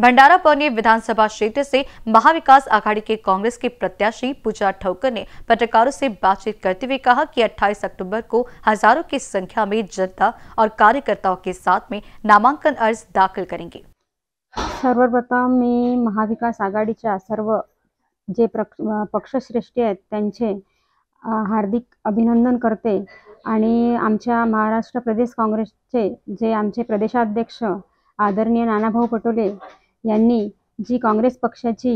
भंडारा पौनी विधानसभा क्षेत्र से महाविकास आघाड़ी के कांग्रेस के प्रत्याशी पूजा ठौकर ने पत्रकारों से बातचीत करते हुए कहा कि 28 अक्टूबर को हजारों की संख्या में जनता और कार्यकर्ताओं के साथ में नामांकन अर्ज दाखिल करेंगे। सर्वप्रथम मी महाविकास आघाडीच्या सर्व जे पक्षश्रेष्ठी आहेत त्यांचे हार्दिक अभिनंदन करते आणि आमच्या महाराष्ट्र प्रदेश काँग्रेसचे जे आमचे प्रदेशाध्यक्ष आदरणीय नाना भा पटोले यांनी जी काँग्रेस पक्षाची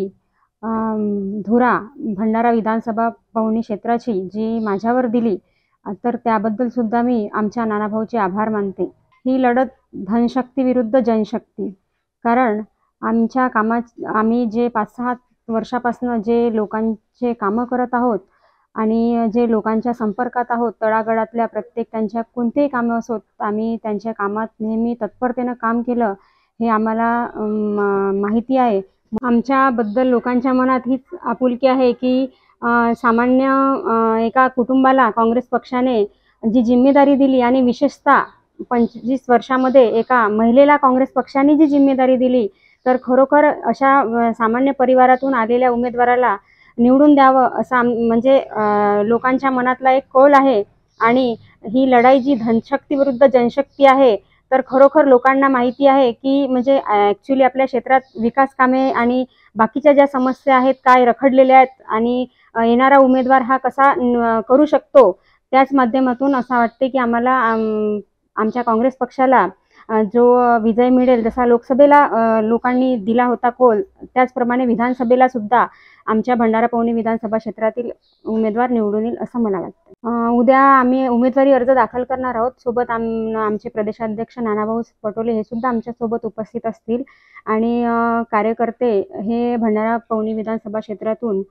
धुरा भंडारा विधानसभा पौनी क्षेत्राची जी माझ्यावर दिली तर त्याबद्दल सुद्धा मी आमच्या नाना भाऊचे आभार मानते। ही लढत धनशक्ती विरुद्ध जनशक्ती, कारण आमच्या कामात आम्ही जे 5-6 वर्षापासून जे लोकांचे कामं करत आहोत आणि जे लोकांच्या संपर्कात आहोत, तळागळातल्या प्रत्येक त्यांच्या कोणतेही कामे असोत आम्ही त्यांच्या कामात नेहमी तत्परतेने काम केलं हे आम्हाला माहिती आहे। आमच्याबद्दल लोकांच्या मनात हीच आपुलकी आहे की सामान्य एका कुटुंबाला काँग्रेस पक्षाने जी जिम्मेदारी दिली आणि विशेषतः 25 वर्षामध्ये एका महिलेला काँग्रेस पक्षाने जी जिम्मेदारी दिली तर खरोखर अशा सामान्य परिवारातून आलेल्या उमेदवाराला निवडून द्यावं असा म्हणजे लोकांच्या मनातला एक कौल आहे। आणि ही लढाई जी धनशक्ती विरुद्ध जनशक्ती आहे तर खरोखर लोकांना माहिती आहे की म्हणजे ॲक्च्युली आपल्या क्षेत्रात विकास कामे आणि बाकीच्या ज्या समस्या आहेत काय रखडलेल्या आहेत आणि येणारा उमेदवार हा कसा करू शकतो त्याच माध्यमातून असं वाटते की आम्हाला आमच्या काँग्रेस पक्षाला जो विजय मिळेल जसा लोकसभेला लोकांनी दिला होता कौल त्याचप्रमाणे विधानसभेला सुद्धा आमच्या भंडारा पौनी विधानसभा क्षेत्रातील उमेदवार निवडून येईल असं मला वाटतं। उद्या आम्ही उमेदवारी अर्ज दाखल करणार आहोत, सोबत आमचे प्रदेशाध्यक्ष नानाभाऊ पटोले हे सुद्धा आमच्या सोबत उपस्थित असतील आणि कार्यकर्ते हे भंडारा पौनी विधानसभा क्षेत्रातून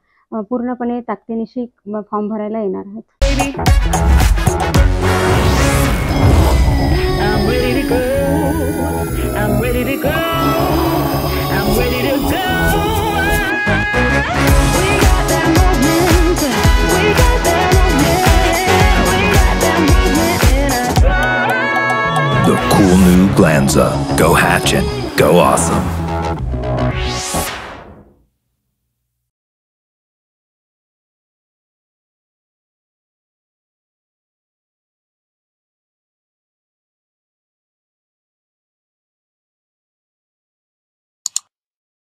पूर्णपणे ताकदीनिशी फॉर्म भरायला येणार आहेत। I'm ready to go, I'm ready to go, we got that movement, we got that movement, we got that movement in us. The cool new Glanza, go hatchin', go awesome.